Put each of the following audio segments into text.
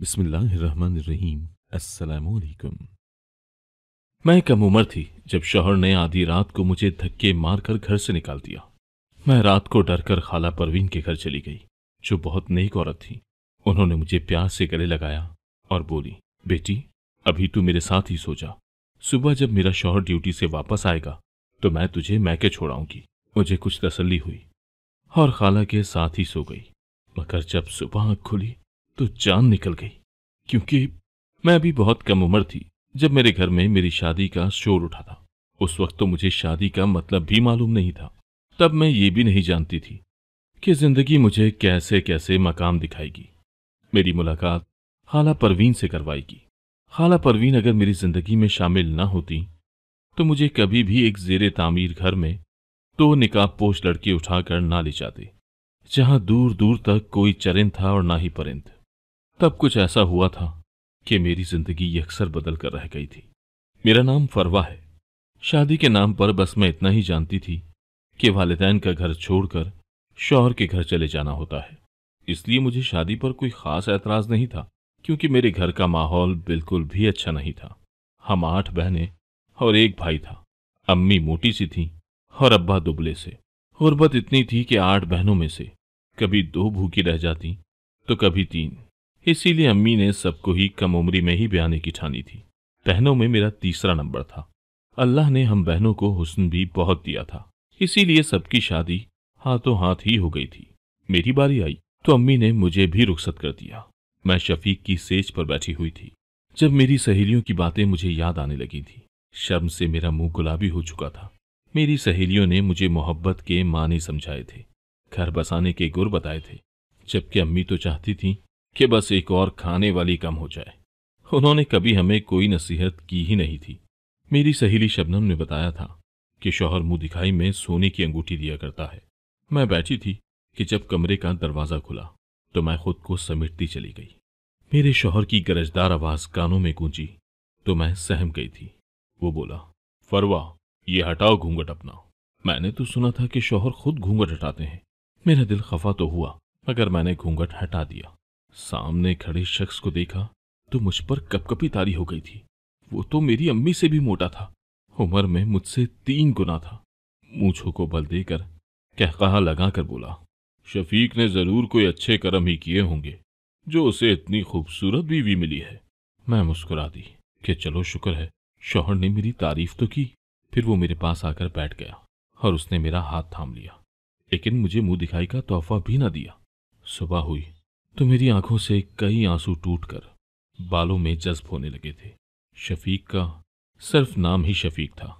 बिस्मिल्लाहिर्रहमानिर्रहीम, अस्सलामुअलैकुम। मैं कम उम्र थी जब शौहर ने आधी रात को मुझे धक्के मारकर घर से निकाल दिया। मैं रात को डरकर खाला परवीन के घर चली गई, जो बहुत नेक औरत थी। उन्होंने मुझे प्यार से गले लगाया और बोली, बेटी अभी तू मेरे साथ ही सो जा, सुबह जब मेरा शौहर ड्यूटी से वापस आएगा तो मैं तुझे मैके छोड़ाऊंगी। मुझे कुछ तसल्ली हुई और खाला के साथ ही सो गई। मगर जब सुबह आँख खुली तो जान निकल गई, क्योंकि मैं अभी बहुत कम उम्र थी जब मेरे घर में मेरी शादी का शोर उठा था। उस वक्त तो मुझे शादी का मतलब भी मालूम नहीं था। तब मैं ये भी नहीं जानती थी कि जिंदगी मुझे कैसे कैसे मकाम दिखाएगी। मेरी मुलाकात खाला परवीन से करवाएगी। खाला परवीन अगर मेरी जिंदगी में शामिल ना होती तो मुझे कभी भी एक जेर तामीर घर में दो निकाबपोश लड़के उठाकर ना ले जाते, जहां दूर दूर तक कोई चरिंद था और ना ही परिंद। तब कुछ ऐसा हुआ था कि मेरी जिंदगी अक्सर बदल कर रह गई थी। मेरा नाम फरवा है। शादी के नाम पर बस मैं इतना ही जानती थी कि वालिदैन का घर छोड़कर शौहर के घर चले जाना होता है। इसलिए मुझे शादी पर कोई खास एतराज़ नहीं था, क्योंकि मेरे घर का माहौल बिल्कुल भी अच्छा नहीं था। हम 8 बहनें और एक भाई था। अम्मी मोटी सी थी और अब्बा दुबले से। गुर्बत इतनी थी कि 8 बहनों में से कभी 2 भूखी रह जाती तो कभी 3। इसीलिए अम्मी ने सबको ही कम उम्री में ही ब्याहने की ठानी थी। बहनों में मेरा तीसरा नंबर था। अल्लाह ने हम बहनों को हुस्न भी बहुत दिया था, इसीलिए सबकी शादी हाथों हाथ ही हो गई थी। मेरी बारी आई तो अम्मी ने मुझे भी रुखसत कर दिया। मैं शफीक की सेज पर बैठी हुई थी जब मेरी सहेलियों की बातें मुझे याद आने लगी थी। शर्म से मेरा मुंह गुलाबी हो चुका था। मेरी सहेलियों ने मुझे मोहब्बत के माने समझाए थे, घर बसाने के गुर बताए थे, जबकि अम्मी तो चाहती थी कि बस एक और खाने वाली कम हो जाए। उन्होंने कभी हमें कोई नसीहत की ही नहीं थी। मेरी सहेली शबनम ने बताया था कि शौहर मुंह दिखाई में सोने की अंगूठी दिया करता है। मैं बैठी थी कि जब कमरे का दरवाज़ा खुला तो मैं खुद को समेटती चली गई। मेरे शौहर की गरजदार आवाज़ कानों में गूंजी तो मैं सहम गई थी। वो बोला, फरवा ये हटाओ घूंघट अपना। मैंने तो सुना था कि शौहर खुद घूंघट हटाते हैं। मेरा दिल खफा तो हुआ, मगर मैंने घूंघट हटा दिया। सामने खड़े शख्स को देखा तो मुझ पर कपकपी तारी हो गई थी। वो तो मेरी अम्मी से भी मोटा था, उम्र में मुझसे 3 गुना था। मूंछों को बल देकर कहकहा लगाकर बोला, शफीक ने जरूर कोई अच्छे कर्म ही किए होंगे जो उसे इतनी खूबसूरत बीवी मिली है। मैं मुस्कुरा दी कि चलो शुक्र है शौहर ने मेरी तारीफ तो की। फिर वो मेरे पास आकर बैठ गया और उसने मेरा हाथ थाम लिया, लेकिन मुझे मुंह दिखाई का तोहफा भी ना दिया। सुबह हुई तो मेरी आंखों से कई आंसू टूटकर बालों में जज्ब होने लगे थे। शफीक का सिर्फ नाम ही शफीक था,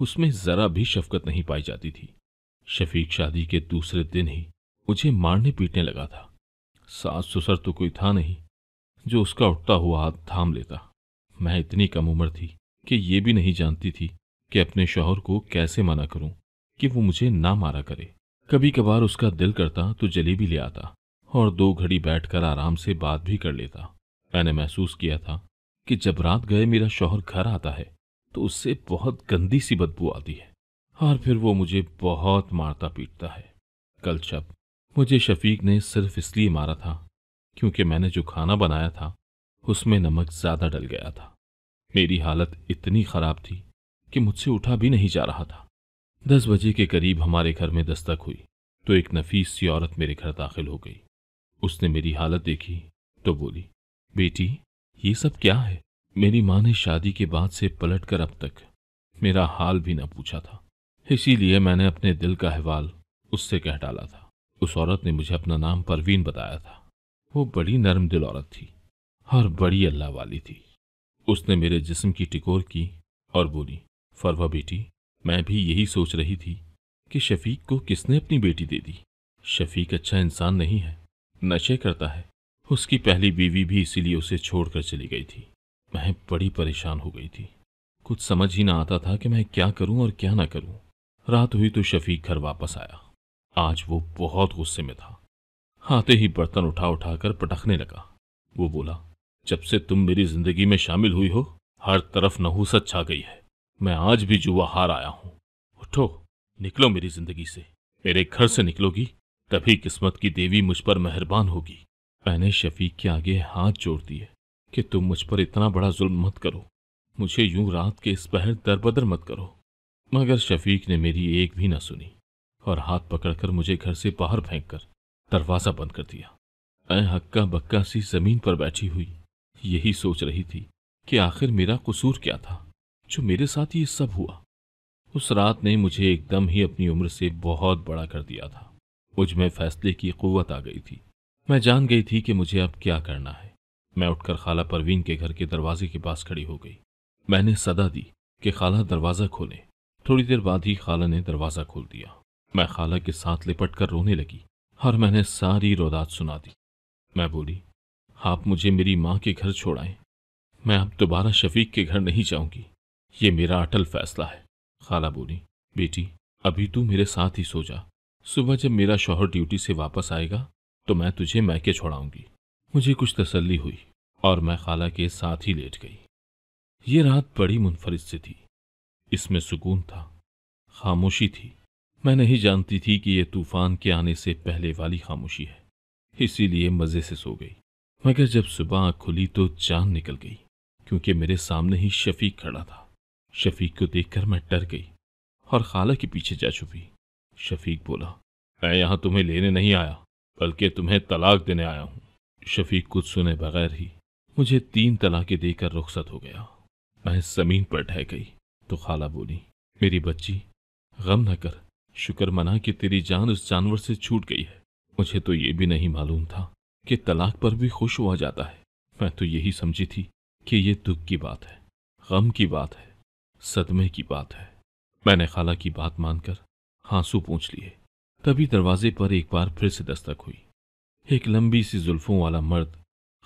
उसमें ज़रा भी शफकत नहीं पाई जाती थी। शफीक शादी के दूसरे दिन ही मुझे मारने पीटने लगा था। सास ससुर तो कोई था नहीं जो उसका उठता हुआ हाथ थाम लेता। मैं इतनी कम उम्र थी कि ये भी नहीं जानती थी कि अपने शौहर को कैसे मना करूं कि वो मुझे ना मारा करे। कभी कभार उसका दिल करता तो जलेबी ले आता और 2 घड़ी बैठकर आराम से बात भी कर लेता। मैंने महसूस किया था कि जब रात गए मेरा शौहर घर आता है तो उससे बहुत गंदी सी बदबू आती है और फिर वो मुझे बहुत मारता पीटता है। कल शब मुझे शफीक ने सिर्फ इसलिए मारा था क्योंकि मैंने जो खाना बनाया था उसमें नमक ज़्यादा डल गया था। मेरी हालत इतनी ख़राब थी कि मुझसे उठा भी नहीं जा रहा था। 10 बजे के करीब हमारे घर में दस्तक हुई तो एक नफीस सी औरत मेरे घर दाखिल हो गई। उसने मेरी हालत देखी तो बोली, बेटी ये सब क्या है? मेरी माँ ने शादी के बाद से पलटकर अब तक मेरा हाल भी न पूछा था, इसीलिए मैंने अपने दिल का अहवाल उससे कह डाला था। उस औरत ने मुझे अपना नाम परवीन बताया था। वो बड़ी नरम दिल औरत थी और बड़ी अल्लाह वाली थी। उसने मेरे जिस्म की टिकोर की और बोली, फरवा बेटी मैं भी यही सोच रही थी कि शफीक को किसने अपनी बेटी दे दी। शफीक अच्छा इंसान नहीं है, नशे करता है। उसकी पहली बीवी भी इसीलिए उसे छोड़कर चली गई थी। मैं बड़ी परेशान हो गई थी, कुछ समझ ही ना आता था कि मैं क्या करूं और क्या ना करूं। रात हुई तो शफीक घर वापस आया। आज वो बहुत गुस्से में था, आते ही बर्तन उठा उठा कर पटकने लगा। वो बोला, जब से तुम मेरी जिंदगी में शामिल हुई हो हर तरफ नहूसत छा गई है। मैं आज भी जुआ हार आया हूँ। उठो निकलो मेरी जिंदगी से, मेरे घर से निकलोगी तभी किस्मत की देवी मुझ पर मेहरबान होगी। मैंने शफीक के आगे हाथ जोड़ दिए कि तुम मुझ पर इतना बड़ा जुल्म मत करो, मुझे यूं रात के इस पहर दरबदर मत करो। मगर शफीक ने मेरी एक भी न सुनी और हाथ पकड़कर मुझे घर से बाहर फेंककर दरवाज़ा बंद कर दिया। मैं हक्का बक्का सी जमीन पर बैठी हुई यही सोच रही थी कि आखिर मेरा कसूर क्या था जो मेरे साथ ये सब हुआ। उस रात ने मुझे एकदम ही अपनी उम्र से बहुत बड़ा कर दिया था। मुझ में फैसले की क़ुव्वत आ गई थी। मैं जान गई थी कि मुझे अब क्या करना है। मैं उठकर खाला परवीन के घर के दरवाजे के पास खड़ी हो गई। मैंने सदा दी कि खाला दरवाज़ा खोलें। थोड़ी देर बाद ही खाला ने दरवाज़ा खोल दिया। मैं खाला के साथ लिपट कर रोने लगी और मैंने सारी रोदात सुना दी। मैं बोली, आप मुझे मेरी माँ के घर छोड़ाएं, मैं अब दोबारा शफीक के घर नहीं जाऊँगी, ये मेरा अटल फैसला है। खाला बोली, बेटी अभी तू मेरे साथ ही सो जा, सुबह जब मेरा शौहर ड्यूटी से वापस आएगा तो मैं तुझे मैके छोड़ाऊंगी। मुझे कुछ तसल्ली हुई और मैं खाला के साथ ही लेट गई। ये रात बड़ी मुनफरिद सी थी, इसमें सुकून था, खामोशी थी। मैं नहीं जानती थी कि यह तूफान के आने से पहले वाली खामोशी है, इसीलिए मज़े से सो गई। मगर जब सुबह आँख खुली तो चांद निकल गई, क्योंकि मेरे सामने ही शफीक खड़ा था। शफीक को देखकर मैं डर गई और खाला के पीछे जा छुपी। शफीक बोला, मैं यहाँ तुम्हें लेने नहीं आया बल्कि तुम्हें तलाक देने आया हूँ। शफीक कुछ सुने बगैर ही मुझे 3 तलाक़ें देकर रुखसत हो गया। मैं ज़मीन पर ढह गई तो खाला बोली, मेरी बच्ची गम न कर, शुक्र मना कि तेरी जान उस जानवर से छूट गई है। मुझे तो ये भी नहीं मालूम था कि तलाक पर भी खुश हुआ जाता है। मैं तो यही समझी थी कि ये दुख की बात है, गम की बात है, सदमे की बात है। मैंने खाला की बात मानकर आंसू पोंछ लिए। तभी दरवाजे पर एक बार फिर से दस्तक हुई। एक लंबी सी जुल्फों वाला मर्द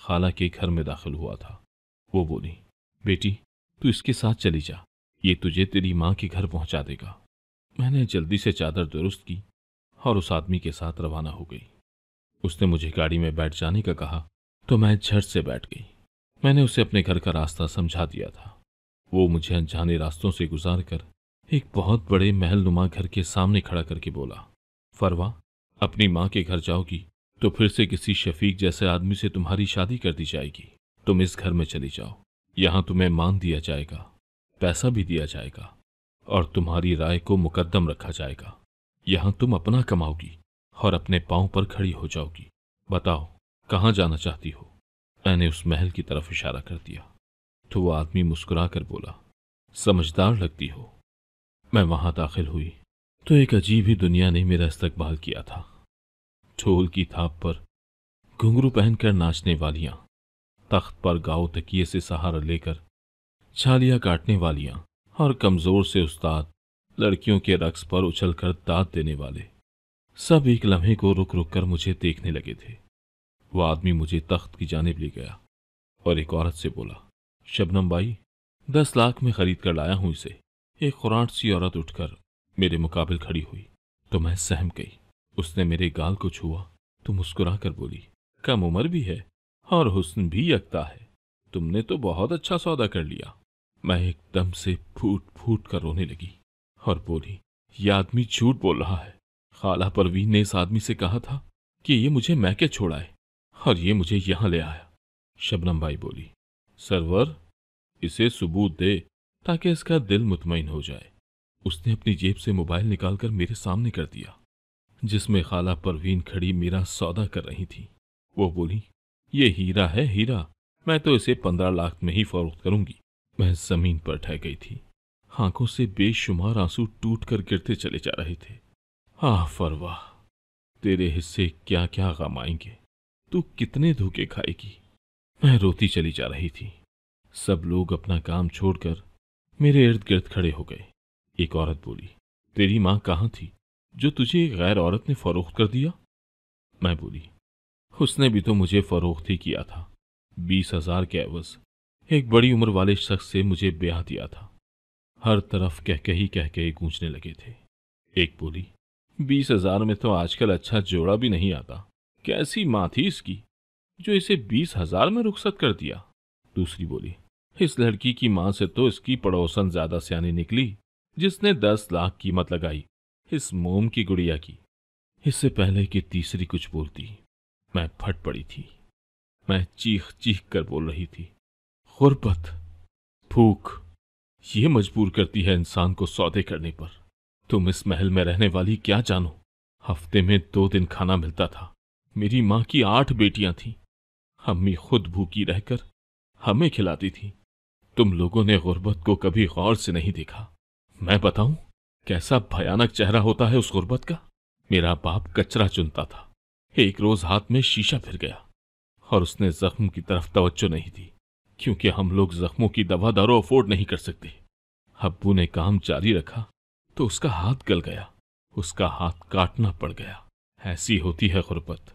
खाला के घर में दाखिल हुआ था। वो बोली, बेटी तू इसके साथ चली जा, ये तुझे तेरी माँ के घर पहुँचा देगा। मैंने जल्दी से चादर दुरुस्त की और उस आदमी के साथ रवाना हो गई। उसने मुझे गाड़ी में बैठ जाने का कहा तो मैं झट से बैठ गई। मैंने उसे अपने घर का रास्ता समझा दिया था। वो मुझे अनजाने रास्तों से गुजार कर एक बहुत बड़े महलनुमा घर के सामने खड़ा करके बोला, फरवा अपनी माँ के घर जाओगी तो फिर से किसी शफीक जैसे आदमी से तुम्हारी शादी कर दी जाएगी। तुम इस घर में चली जाओ, यहाँ तुम्हें मान दिया जाएगा, पैसा भी दिया जाएगा और तुम्हारी राय को मुकद्दम रखा जाएगा। यहाँ तुम अपना कमाओगी और अपने पाँव पर खड़ी हो जाओगी। बताओ कहाँ जाना चाहती हो। मैंने उस महल की तरफ इशारा कर दिया तो वो आदमी मुस्कुरा कर बोला, समझदार लगती हो। मैं वहाँ दाखिल हुई तो एक अजीब ही दुनिया ने मेरा इस्तकबाल किया था। ढोल की थाप पर घुंघरू पहनकर नाचने वालियाँ, तख्त पर गाओ तकिए से सहारा लेकर छालियाँ काटने वालियाँ और कमज़ोर से उस्ताद लड़कियों के रक्स पर उछलकर दाद देने वाले सब एक लम्हे को रुक रुक कर मुझे देखने लगे थे। वो आदमी मुझे तख्त की जानिब ले गया और एक औरत से बोला, शबनम बाई 10 लाख में ख़रीद कर लाया हूँ इसे। एक खुराट सी औरत उठकर मेरे मुकाबले खड़ी हुई तो मैं सहम गई। उसने मेरे गाल को छुआ तो मुस्कुरा कर बोली, कम उम्र भी है और हुस्न भी यकता है, तुमने तो बहुत अच्छा सौदा कर लिया। मैं एकदम से फूट फूट कर रोने लगी और बोली, यह आदमी झूठ बोल रहा है। खाला परवीन ने इस आदमी से कहा था कि ये मुझे मैके छोड़ाए और ये मुझे यहाँ ले आया। शबनम बाई बोली, सरवर इसे सबूत दे ताकि इसका दिल मुतमईन हो जाए। उसने अपनी जेब से मोबाइल निकालकर मेरे सामने कर दिया जिसमें खाला परवीन खड़ी मेरा सौदा कर रही थी। वो बोली, ये हीरा है हीरा, मैं तो इसे 15 लाख में ही फरोख्त करूँगी। मैं ज़मीन पर ढह गई थी, आंखों से बेशुमार आंसू टूटकर गिरते चले जा रहे थे। आह फरवा, तेरे हिस्से क्या क्या गम आएंगे, तू कितने धोखे खाएगी। मैं रोती चली जा रही थी। सब लोग अपना काम छोड़कर मेरे इर्द गिर्द खड़े हो गए। एक औरत बोली, तेरी माँ कहाँ थी जो तुझे एक गैर औरत ने फरोख्त कर दिया। मैं बोली, उसने भी तो मुझे फरोख्त ही किया था, 20,000 के एवज़ एक बड़ी उम्र वाले शख्स से मुझे ब्याह दिया था। हर तरफ कह के ही गूंजने लगे थे। एक बोली, 20,000 में तो आजकल अच्छा जोड़ा भी नहीं आता, कैसी माँ थी इसकी जो इसे 20,000 में रुखसत कर दिया। दूसरी बोली, इस लड़की की माँ से तो इसकी पड़ोसन ज्यादा सयानी निकली जिसने 10 लाख कीमत लगाई इस मोम की गुड़िया की। इससे पहले कि तीसरी कुछ बोलती मैं फट पड़ी थी। मैं चीख चीख कर बोल रही थी। गुर्बत, भूख, ये मजबूर करती है इंसान को सौदे करने पर। तुम इस महल में रहने वाली क्या जानो। हफ्ते में 2 दिन खाना मिलता था। मेरी माँ की 8 बेटियां थीं। अम्मी खुद भूखी रहकर हमें खिलाती थी। तुम लोगों ने गुर्बत को कभी गौर से नहीं देखा। मैं बताऊं कैसा भयानक चेहरा होता है उस गुर्बत का। मेरा बाप कचरा चुनता था। एक रोज हाथ में शीशा फिर गया और उसने जख्म की तरफ तवज्जो नहीं दी, क्योंकि हम लोग जख्मों की दवा दारू अफोर्ड नहीं कर सकते। अब्बू ने काम जारी रखा तो उसका हाथ गल गया। उसका हाथ काटना पड़ गया। ऐसी होती है गुर्बत।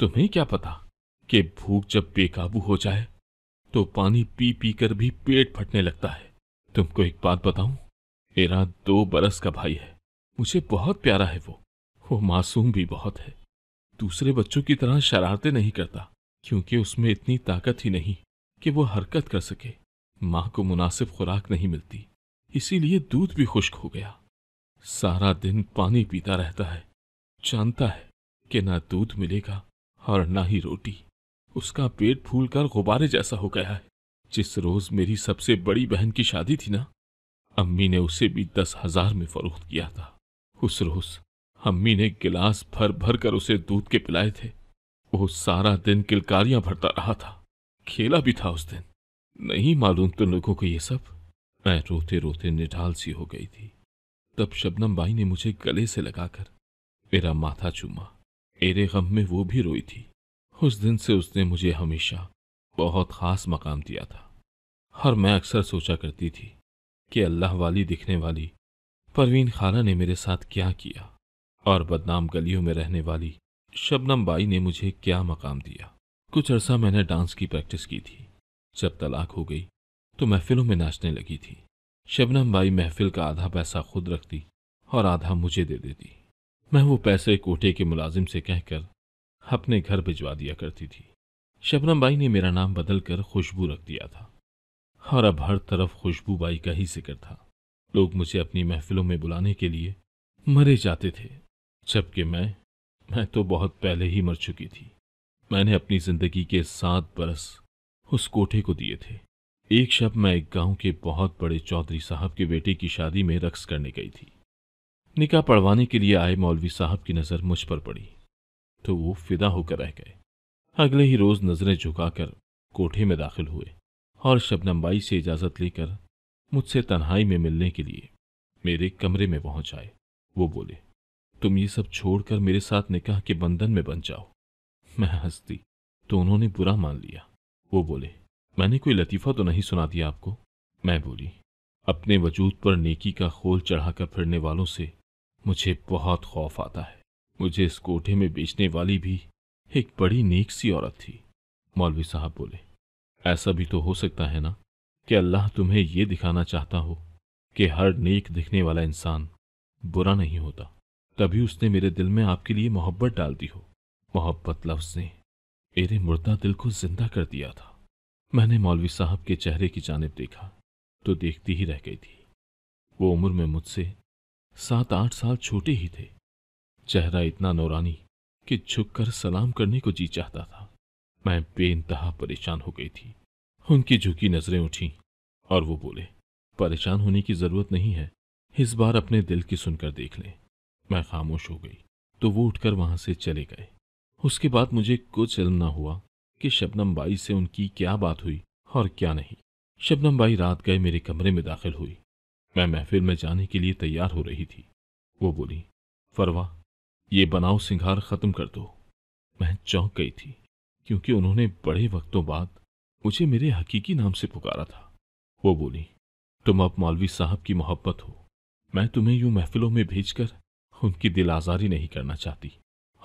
तुम्हें क्या पता कि भूख जब बेकाबू हो जाए तो पानी पी पी कर भी पेट फटने लगता है। तुमको एक बात बताऊं, मेरा 2 बरस का भाई है। मुझे बहुत प्यारा है वो मासूम भी बहुत है। दूसरे बच्चों की तरह शरारतें नहीं करता, क्योंकि उसमें इतनी ताकत ही नहीं कि वो हरकत कर सके। माँ को मुनासिब खुराक नहीं मिलती, इसीलिए दूध भी खुश्क हो गया। सारा दिन पानी पीता रहता है। जानता है कि ना दूध मिलेगा और ना ही रोटी। उसका पेट फूलकर गुब्बारे जैसा हो गया है। जिस रोज मेरी सबसे बड़ी बहन की शादी थी ना, अम्मी ने उसे भी 10,000 में फरोख्त किया था। उस रोज अम्मी ने गिलास भर भर कर उसे दूध के पिलाए थे। वो सारा दिन किलकारियां भरता रहा था। खेला भी था उस दिन। नहीं मालूम तुम लोगों को ये सब। मैं रोते रोते निढाल सी हो गई थी। तब शबनम बाई ने मुझे गले से लगाकर मेरा माथा चूमा। मेरे गम में वो भी रोई थी। उस दिन से उसने मुझे हमेशा बहुत खास मकाम दिया था। और मैं अक्सर सोचा करती थी कि अल्लाह वाली दिखने वाली परवीन खाला ने मेरे साथ क्या किया, और बदनाम गलियों में रहने वाली शबनम बाई ने मुझे क्या मकाम दिया। कुछ अरसा मैंने डांस की प्रैक्टिस की थी। जब तलाक हो गई तो महफिलों में नाचने लगी थी। शबनम बाई महफिल का आधा पैसा खुद रखती और आधा मुझे दे देती। मैं वो पैसे कोटे के मुलाजिम से कहकर अपने घर भिजवा दिया करती थी। शबनम बाई ने मेरा नाम बदलकर खुशबू रख दिया था, और अब हर तरफ खुशबू बाई का ही जिक्र था। लोग मुझे अपनी महफिलों में बुलाने के लिए मरे जाते थे, जबकि मैं तो बहुत पहले ही मर चुकी थी। मैंने अपनी जिंदगी के 7 बरस उस कोठे को दिए थे। एक शब मैं एक गांव के बहुत बड़े चौधरी साहब के बेटे की शादी में रक्स करने गई थी। निकाह पढ़वाने के लिए आए मौलवी साहब की नज़र मुझ पर पड़ी तो वो फिदा होकर रह गए। अगले ही रोज नज़रें झुकाकर कोठे में दाखिल हुए और शबनम बाई से इजाज़त लेकर मुझसे तन्हाई में मिलने के लिए मेरे कमरे में पहुँच आए। वो बोले, तुम ये सब छोड़कर मेरे साथ निकाह के बंधन में बन जाओ। मैं हंसती तो उन्होंने बुरा मान लिया। वो बोले, मैंने कोई लतीफ़ा तो नहीं सुना दिया आपको। मैं बोली, अपने वजूद पर नेकी का खोल चढ़ाकर फिरने वालों से मुझे बहुत खौफ आता है। मुझे इस कोठे में बेचने वाली भी एक बड़ी नेक सी औरत थी। मौलवी साहब बोले, ऐसा भी तो हो सकता है ना कि अल्लाह तुम्हें ये दिखाना चाहता हो कि हर नेक दिखने वाला इंसान बुरा नहीं होता, तभी उसने मेरे दिल में आपके लिए मोहब्बत डाल दी हो। मोहब्बत लफ्ज़ ने मेरे मुर्दा दिल को जिंदा कर दिया था। मैंने मौलवी साहब के चेहरे की जानिब देखा तो देखती ही रह गई थी। वो उम्र में मुझसे 7-8 साल छोटे ही थे। चेहरा इतना नौरानी कि झुककर सलाम करने को जी चाहता था। मैं बेइंतहा परेशान हो गई थी। उनकी झुकी नजरें उठीं और वो बोले, परेशान होने की जरूरत नहीं है, इस बार अपने दिल की सुनकर देख लें। मैं खामोश हो गई तो वो उठकर वहां से चले गए। उसके बाद मुझे कुछ इल्म ना हुआ कि शबनम बाई से उनकी क्या बात हुई और क्या नहीं। शबनम बाई रात गए मेरे कमरे में दाखिल हुई। मैं महफिल में जाने के लिए तैयार हो रही थी। वो बोली, फरवा, ये बनाओ सिंगार ख़त्म कर दो। मैं चौंक गई थी, क्योंकि उन्होंने बड़े वक्तों बाद मुझे मेरे हकीकी नाम से पुकारा था। वो बोली, तुम अब मौलवी साहब की मोहब्बत हो। मैं तुम्हें यूं महफिलों में भेजकर उनकी दिल आज़ारी नहीं करना चाहती।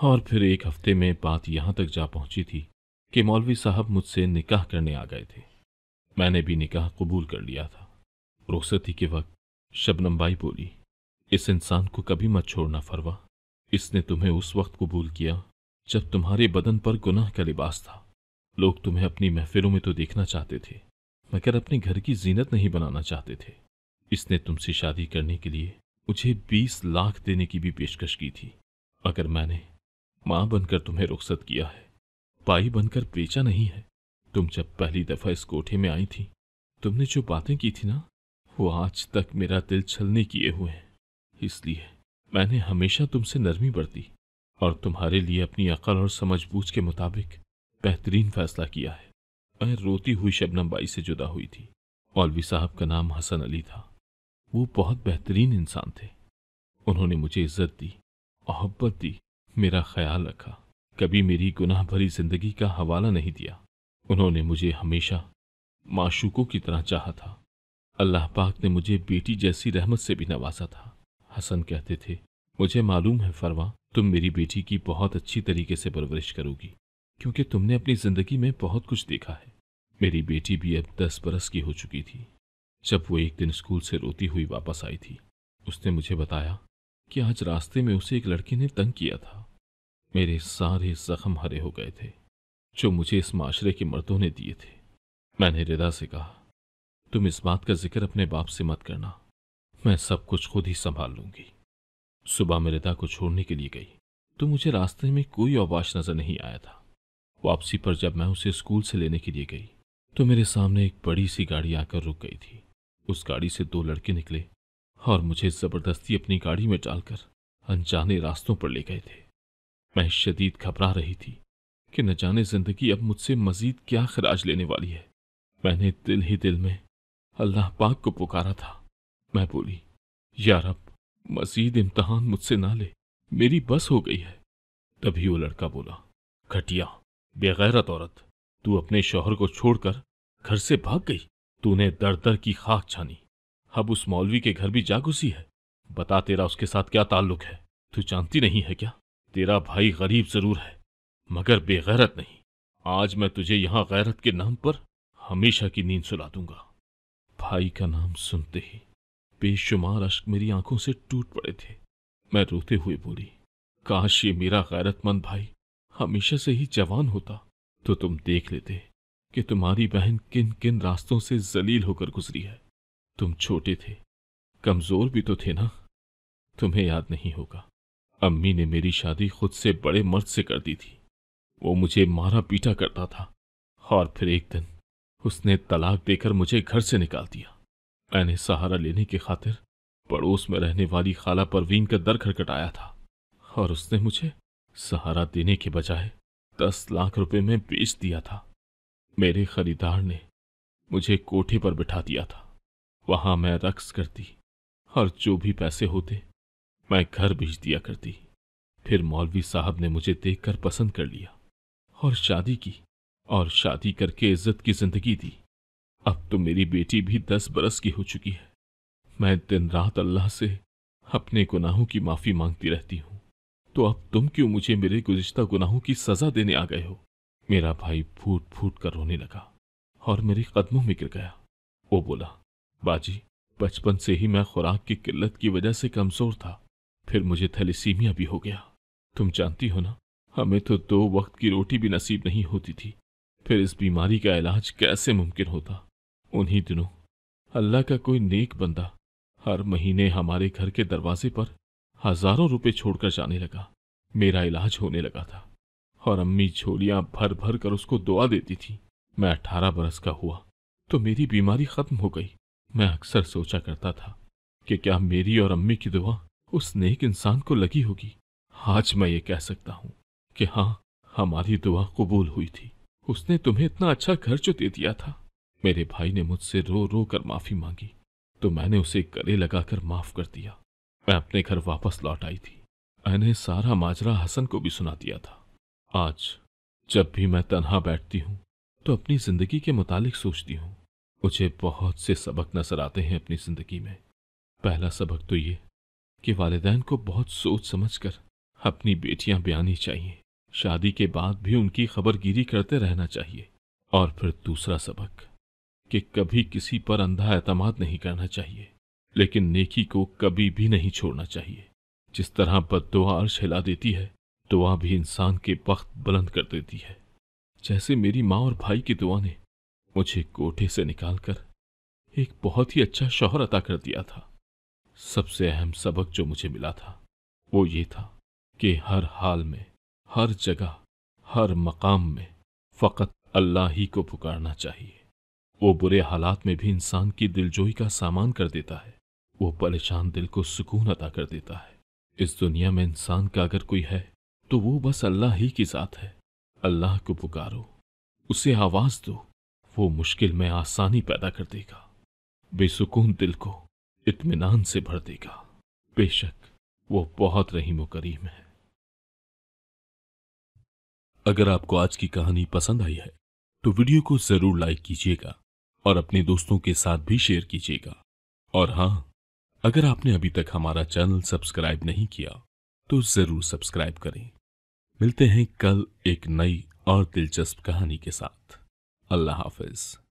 और फिर एक हफ्ते में बात यहाँ तक जा पहुँची थी कि मौलवी साहब मुझसे निकाह करने आ गए थे। मैंने भी निकाह कबूल कर लिया था। रोसती के वक्त शबनम बाई बोली, इस इंसान को कभी मत छोड़ना फरवा। इसने तुम्हें उस वक्त कबूल किया जब तुम्हारे बदन पर गुनाह का लिबास था। लोग तुम्हें अपनी महफिलों में तो देखना चाहते थे, मगर अपने घर की जीनत नहीं बनाना चाहते थे। इसने तुमसे शादी करने के लिए मुझे 20 लाख देने की भी पेशकश की थी, मगर मैंने माँ बनकर तुम्हें रुखसत किया है। पाई बनकर बेचा नहीं है। तुम जब पहली दफा इस कोठे में आई थी, तुमने जो बातें की थी ना, वो आज तक मेरा दिल छलने किए हुए हैं। इसलिए मैंने हमेशा तुमसे नरमी बरती और तुम्हारे लिए अपनी अकल और समझबूझ के मुताबिक बेहतरीन फैसला किया है। मैं रोती हुई शबनम बाई से जुदा हुई थी। मौलवी साहब का नाम हसन अली था। वो बहुत बेहतरीन इंसान थे। उन्होंने मुझे इज्जत दी, मोहब्बत दी, मेरा ख्याल रखा, कभी मेरी गुनाह भरी जिंदगी का हवाला नहीं दिया। उन्होंने मुझे हमेशा माशूकों की तरह चाहा था। अल्लाह पाक ने मुझे बेटी जैसी रहमत से भी नवाजा था। हसन कहते थे, मुझे मालूम है फरवा, तुम मेरी बेटी की बहुत अच्छी तरीके से परवरिश करोगी, क्योंकि तुमने अपनी जिंदगी में बहुत कुछ देखा है। मेरी बेटी भी अब 10 बरस की हो चुकी थी। जब वो एक दिन स्कूल से रोती हुई वापस आई थी, उसने मुझे बताया कि आज रास्ते में उसे एक लड़के ने तंग किया था। मेरे सारे जख्म हरे हो गए थे जो मुझे इस माशरे के मर्दों ने दिए थे। मैंने रिदा से कहा, तुम इस बात का जिक्र अपने बाप से मत करना, मैं सब कुछ खुद ही संभाल लूंगी। सुबह मैं रिदा को छोड़ने के लिए गई तो मुझे रास्ते में कोई औबाश नजर नहीं आया था। वापसी पर जब मैं उसे स्कूल से लेने के लिए गई तो मेरे सामने एक बड़ी सी गाड़ी आकर रुक गई थी। उस गाड़ी से 2 लड़के निकले और मुझे जबरदस्ती अपनी गाड़ी में डालकर अनजाने रास्तों पर ले गए थे। मैं शदीद घबरा रही थी कि न जाने जिंदगी अब मुझसे मजीद क्या खराज लेने वाली है। मैंने दिल ही दिल में अल्लाह पाक को पुकारा था। मैं बोली, या रब, मजीद इम्तहान मुझसे ना ले, मेरी बस हो गई है। तभी वो लड़का बोला, घटिया बेगैरत औरत, तू अपने शौहर को छोड़कर घर से भाग गई, तूने दर दर की खाक छानी, अब उस मौलवी के घर भी जा घुसी है। बता, तेरा उसके साथ क्या ताल्लुक है? तू जानती नहीं है क्या, तेरा भाई गरीब जरूर है मगर बेगैरत नहीं। आज मैं तुझे यहाँ गैरत के नाम पर हमेशा की नींद सुला दूंगा। भाई का नाम सुनते ही बेशुमार अश्क मेरी आंखों से टूट पड़े थे। मैं रोते हुए बोली, काश ये मेरा गैरतमंद भाई हमेशा से ही जवान होता तो तुम देख लेते कि तुम्हारी बहन किन किन रास्तों से जलील होकर गुजरी है। तुम छोटे थे, कमजोर भी तो थे ना, तुम्हें याद नहीं होगा। अम्मी ने मेरी शादी खुद से बड़े मर्द से कर दी थी। वो मुझे मारा पीटा करता था और फिर एक दिन उसने तलाक देकर मुझे घर से निकाल दिया। मैंने सहारा लेने की खातिर पड़ोस में रहने वाली खाला परवीन का दर खटखटाया था और उसने मुझे सहारा देने के बजाय 10 लाख रुपए में बेच दिया था। मेरे खरीदार ने मुझे कोठे पर बिठा दिया था। वहां मैं रक्स करती और जो भी पैसे होते मैं घर भेज दिया करती। फिर मौलवी साहब ने मुझे देखकर पसंद कर लिया और शादी की, और शादी करके इज्जत की जिंदगी दी। अब तो मेरी बेटी भी 10 बरस की हो चुकी है। मैं दिन रात अल्लाह से अपने गुनाहों की माफी मांगती रहती हूँ, तो अब तुम क्यों मुझे मेरे गुज़िश्ता गुनाहों की सजा देने आ गए हो? मेरा भाई फूट फूट कर रोने लगा और मेरे कदमों में गिर गया। वो बोला, बाजी, बचपन से ही मैं खुराक की किल्लत की वजह से कमजोर था, फिर मुझे थैलेसीमिया भी हो गया। तुम जानती हो ना, हमें तो 2 वक्त की रोटी भी नसीब नहीं होती थी, फिर इस बीमारी का इलाज कैसे मुमकिन होता? उन्हीं दिनों अल्लाह का कोई नेक बंदा हर महीने हमारे घर के दरवाजे पर हज़ारों रुपए छोड़कर जाने लगा। मेरा इलाज होने लगा था और अम्मी झोलियां भर भर कर उसको दुआ देती थी। मैं 18 बरस का हुआ तो मेरी बीमारी खत्म हो गई। मैं अक्सर सोचा करता था कि क्या मेरी और अम्मी की दुआ उस नेक इंसान को लगी होगी। आज मैं ये कह सकता हूँ कि हाँ, हमारी दुआ कबूल हुई थी। उसने तुम्हें इतना अच्छा घर जो दे दिया था। मेरे भाई ने मुझसे रो रो कर माफी मांगी तो मैंने उसे गले लगाकर माफ कर दिया। मैं अपने घर वापस लौट आई थी। मैंने सारा माजरा हसन को भी सुना दिया था। आज जब भी मैं तन्हा बैठती हूँ तो अपनी जिंदगी के मुतालिक सोचती हूँ। मुझे बहुत से सबक नजर आते हैं अपनी जिंदगी में। पहला सबक तो ये कि वालिदैन को बहुत सोच समझ कर अपनी बेटियां ब्यानी चाहिए, शादी के बाद भी उनकी खबरगिरी करते रहना चाहिए। और फिर दूसरा सबक कि कभी किसी पर अंधा एतमाद नहीं करना चाहिए, लेकिन नेकी को कभी भी नहीं छोड़ना चाहिए। जिस तरह बद्दुआ अर्श हिला देती है, दुआ भी इंसान के बख्त बुलंद कर देती है। जैसे मेरी माँ और भाई की दुआ ने मुझे कोठे से निकालकर एक बहुत ही अच्छा शौहर अता कर दिया था। सबसे अहम सबक जो मुझे मिला था वो ये था कि हर हाल में, हर जगह, हर मकाम में फ़कत अल्लाह ही को पुकारना चाहिए। वो बुरे हालात में भी इंसान की दिलजोई का सामान कर देता है, वो परेशान दिल को सुकून अता कर देता है। इस दुनिया में इंसान का अगर कोई है तो वो बस अल्लाह ही की ज़ात है। अल्लाह को पुकारो, उसे आवाज़ दो, वो मुश्किल में आसानी पैदा कर देगा, बेसुकून दिल को इत्मीनान से भर देगा। बेशक वो बहुत रहीम करीम है। अगर आपको आज की कहानी पसंद आई है तो वीडियो को ज़रूर लाइक कीजिएगा और अपने दोस्तों के साथ भी शेयर कीजिएगा। और हाँ, अगर आपने अभी तक हमारा चैनल सब्सक्राइब नहीं किया तो ज़रूर सब्सक्राइब करें। मिलते हैं कल एक नई और दिलचस्प कहानी के साथ। अल्लाह हाफिज।